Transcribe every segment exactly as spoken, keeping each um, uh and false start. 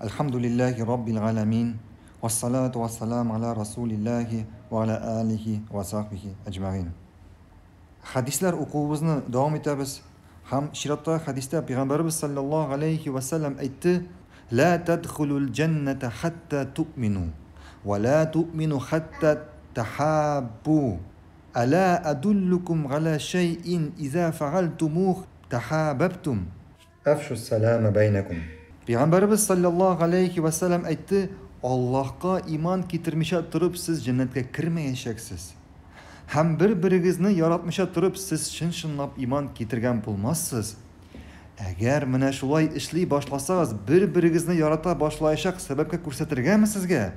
Elhamdülillahi Rabbil alemin. Vessalatu vesselamu ala Rasulillahi ve ala alihi ve sahbihi ecmain. Hadisler okubuzunu devam etiriz. Ham şiratda hadiste Peygamberimiz sallallahu aleyhi ve sellem etti. La tedhulul cennete hatta tu'minu. Ve la tu'minu hatta tahabbu. Ala adullukum ala şeyin iza faaltumuh tahabbtum. Afşus selame beynekum. Peygamberimiz sallallahu aleyhi ve sellem etti. Allah'a iman getirmişe durup siz cennete kirmeyeceksiniz. Hem bir-biringizni yaratmışa durup siz şın-şınlap iman getirgen bulmazsız. Eğer mene şulay işli başlasanız bir-biringizni yarata başlayacak sebepke kursatirgen mi sizge?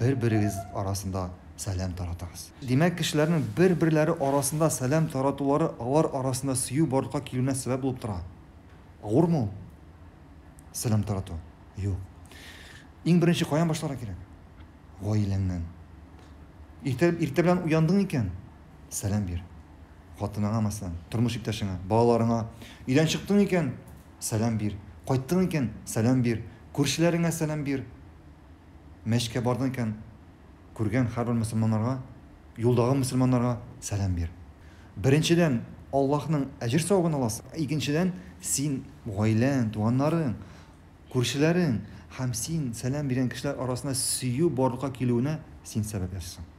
Bir-biringiz arasında selam taratağız. Demek kişilerin bir-birleri arasında selam taratuları alar arasında suyu barlıqa kilune sebep olup tura. Ağır mı? Selam taratu. Yok. İng birinci koyan başlara gerek. Gayilenden. İrte bilen uyandın iken selam bir. Katına ama selam. Turmuş iptaşına, bağlarına. İden çıktın iken selam bir. Kayttın iken selam bir. Kurşilerine selam bir. Meşke bardın iken kurgen her bir Müslümanlara, yoldağı Müslümanlara selam bir. Birinciden Allah'ın ecir savabını alasın. İkinciden sin gaylen, duanların, kurşilerin hem sin selam bilen kişiler arasında suyu barlıqa kilune sin sebep etsin.